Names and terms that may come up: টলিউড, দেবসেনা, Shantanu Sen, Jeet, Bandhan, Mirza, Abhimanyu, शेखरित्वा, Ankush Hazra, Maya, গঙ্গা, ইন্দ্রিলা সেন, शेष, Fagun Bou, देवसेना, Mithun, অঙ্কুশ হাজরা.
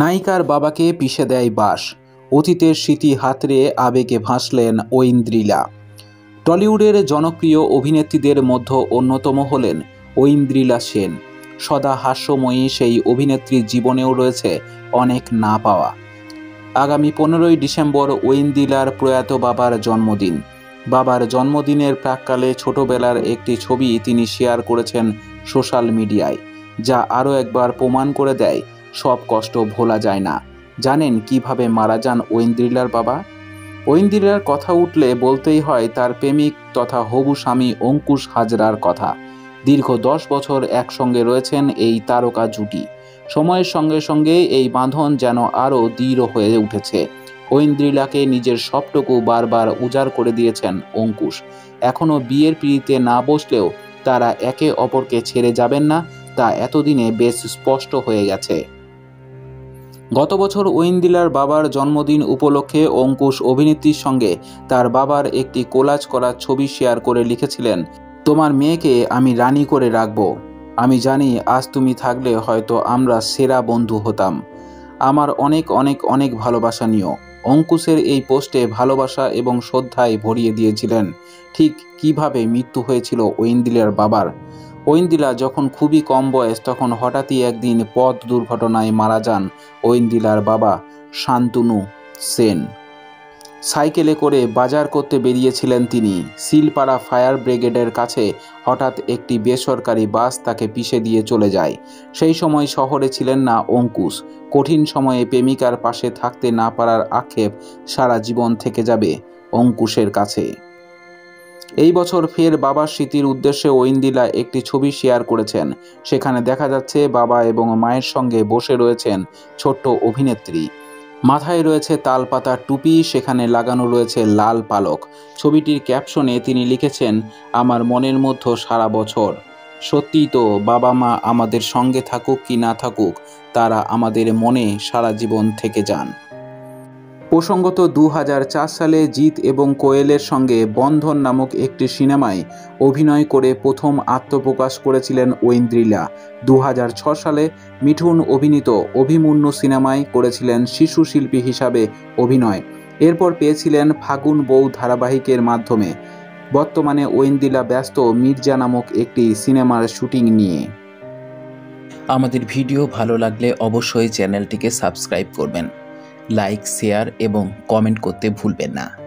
নায়িকার বাবাকে পিষে দেয় বাস। অতীতের স্মৃতি হাতড়ে আবেগে ভাসলেন ও ইন্দ্রিলা। টলিউডের জনপ্রিয় অভিনেত্রীদের মধ্যে অন্যতম হলেন ইন্দ্রিলা সেন। সদা হাস্যময়ী সেই অভিনেত্রীর জীবনেও রয়েছে অনেক না পাওয়া। আগামী 15ই ডিসেম্বর ইন্দ্রিলার প্রয়াত বাবার জন্মদিন। বাবার জন্মদিনের প্রাককালে ছোটবেলার একটি ছবি তিনি শেয়ার করেছেন সোশ্যাল মিডিয়ায়, যা আরও একবার প্রমাণ করে দেয় সব কষ্ট ভোলা যায় না। জানেন কিভাবে মারা যান ইন্দ্রিলার বাবা? ইন্দ্রিলার কথা উঠলে বলতেই হয় তার প্রেমিক তথা হবু স্বামী অঙ্কুশ হাজরার কথা। দীর্ঘ 10 বছর একসঙ্গে রয়েছেন এই তারকা জুটি। সময়ের সঙ্গে সঙ্গে এই বাঁধন যেন আরও দৃঢ় হয়ে উঠেছে। ইন্দ্রিলাকে নিজের সবটুকু বারবার উজাড় করে দিয়েছেন অঙ্কুশ। এখনও বিয়ের পিঁড়িতে না বসলেও তারা একে অপরকে ছেড়ে যাবেন না, তা এতদিনে বেশ স্পষ্ট হয়ে গেছে। গত বছর ইন্দ্রিলার বাবার জন্মদিন উপলক্ষে অঙ্কুশ অভিনেত্রীর সঙ্গে তার বাবার একটি কোলাজ করা ছবি শেয়ার করে লিখেছিলেন, তোমার মেয়েকে আমি রানী করে রাখবো। আমি জানি আজ তুমি থাকলে হয়তো আমরা সেরা বন্ধু হতাম। আমার অনেক অনেক অনেক ভালোবাসা নিও। অঙ্কুশের এই পোস্টে ভালোবাসা এবং শ্রদ্ধায় ভরিয়ে দিয়েছিলেন। ঠিক কিভাবে মৃত্যু হয়েছিল ইন্দ্রিলার বাবার? ইন্দ্রিলা যখন খুবই কম বয়স তখন হঠাৎই একদিন পথ দুর্ঘটনায় মারা যান ইন্দ্রিলার বাবা শান্তনু সেন। সাইকেলে করে বাজার করতে বেরিয়েছিলেন তিনি। শিলপাড়া ফায়ার ব্রিগেডের কাছে হঠাৎ একটি বেসরকারি বাস তাকে পিষে দিয়ে চলে যায়। সেই সময় শহরে ছিলেন না অঙ্কুশ। কঠিন সময়ে প্রেমিকার পাশে থাকতে না পারার আক্ষেপ সারা জীবন থেকে যাবে অঙ্কুশের কাছে। এই বছর ফের বাবার স্মৃতির উদ্দেশ্যে ইন্দ্রিলা একটি ছবি শেয়ার করেছেন। সেখানে দেখা যাচ্ছে বাবা এবং মায়ের সঙ্গে বসে রয়েছেন ছোট্ট অভিনেত্রী। মাথায় রয়েছে তালপাতা টুপি, সেখানে লাগানো রয়েছে লাল পালক। ছবিটির ক্যাপশনে তিনি লিখেছেন, আমার মনের মধ্যে সারা বছর। সত্যিই তো, বাবা মা আমাদের সঙ্গে থাকুক কি না থাকুক, তারা আমাদের মনে সারা জীবন থেকে যান। প্রসঙ্গত 2004 সালে জিত এবং কোয়েলের সঙ্গে বন্ধন নামক একটি সিনেমায় অভিনয় করে প্রথম আত্মপ্রকাশ করেছিলেন ইন্দ্রিলা। 2006 সালে মিঠুন অভিনীত অভিমন্যু সিনেমায় করেছিলেন শিশু শিল্পী হিসাবে অভিনয়। এরপর পেয়েছিলেন ফাগুন বউ ধারাবাহিকের মাধ্যমে। বর্তমানে ইন্দ্রিলা ব্যস্ত মির্জা নামক একটি সিনেমার শুটিং নিয়ে। আমাদের ভিডিও ভালো লাগলে অবশ্যই চ্যানেলটিকে সাবস্ক্রাইব করবেন, লাইক, শেয়ার এবং কমেন্ট করতে ভুলবেন না।